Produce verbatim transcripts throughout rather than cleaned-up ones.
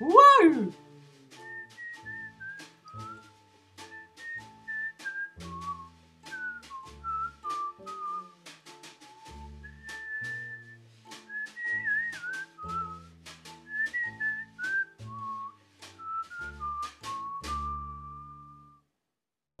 Whoa!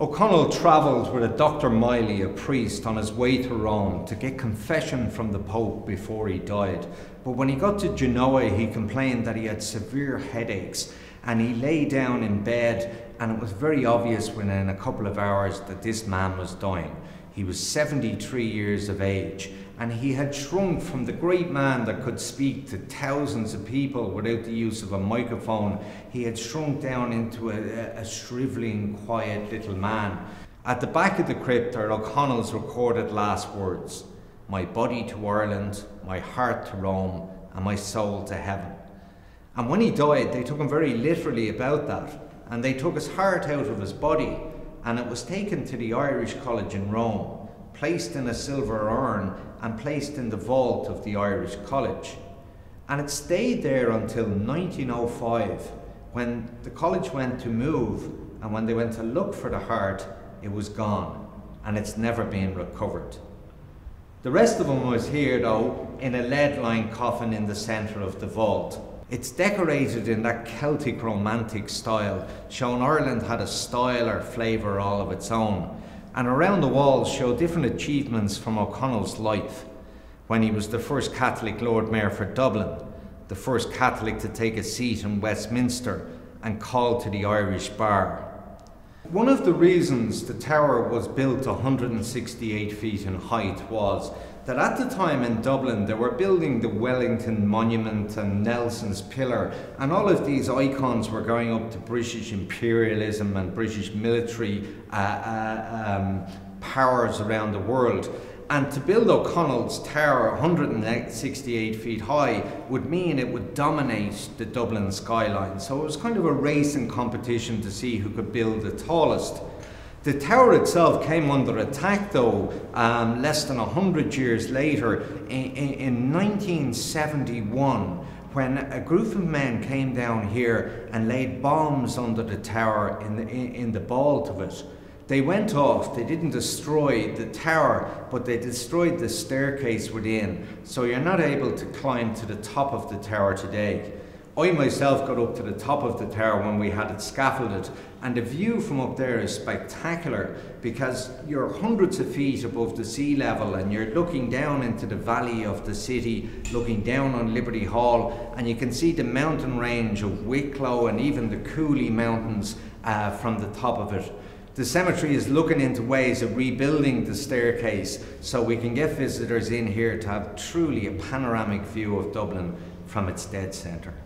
O'Connell travelled with a Doctor Miley, a priest, on his way to Rome to get confession from the Pope before he died. But when he got to Genoa, he complained that he had severe headaches and he lay down in bed, and it was very obvious within a couple of hours that this man was dying. He was seventy-three years of age and he had shrunk from the great man that could speak to thousands of people without the use of a microphone. He had shrunk down into a, a shriveling, quiet little man. At the back of the crypt are O'Connell's recorded last words: "My body to Ireland, my heart to Rome, and my soul to heaven." And when he died, they took him very literally about that, and they took his heart out of his body, and it was taken to the Irish College in Rome, placed in a silver urn and placed in the vault of the Irish College. And it stayed there until nineteen oh five, when the college went to move, and when they went to look for the heart, it was gone, and it's never been recovered. The rest of him was here though, in a lead-lined coffin in the centre of the vault. It's decorated in that Celtic romantic style, showing Ireland had a style or flavour all of its own. And around the walls show different achievements from O'Connell's life, when he was the first Catholic Lord Mayor for Dublin, the first Catholic to take a seat in Westminster and called to the Irish Bar. One of the reasons the tower was built one hundred sixty-eight feet in height was that at the time in Dublin they were building the Wellington Monument and Nelson's Pillar, and all of these icons were going up to British imperialism and British military uh, uh, um, powers around the world. And to build O'Connell's tower one hundred sixty-eight feet high would mean it would dominate the Dublin skyline, so it was kind of a race and competition to see who could build the tallest. The tower itself came under attack though, um, less than a hundred years later, in, in nineteen seventy-one, when a group of men came down here and laid bombs under the tower in the, in, in the vault of it. They went off, they didn't destroy the tower, but they destroyed the staircase within, so you're not able to climb to the top of the tower today. I myself got up to the top of the tower when we had it scaffolded, and the view from up there is spectacular because you're hundreds of feet above the sea level and you're looking down into the valley of the city, looking down on Liberty Hall, and you can see the mountain range of Wicklow and even the Cooley Mountains uh, from the top of it. The cemetery is looking into ways of rebuilding the staircase so we can get visitors in here to have truly a panoramic view of Dublin from its dead centre.